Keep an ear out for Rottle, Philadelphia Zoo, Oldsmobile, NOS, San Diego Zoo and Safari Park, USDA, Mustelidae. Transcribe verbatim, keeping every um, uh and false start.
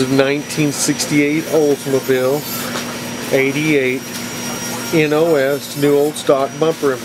is a nineteen sixty-eight Oldsmobile eighty-eight N O S, new old stock bumper.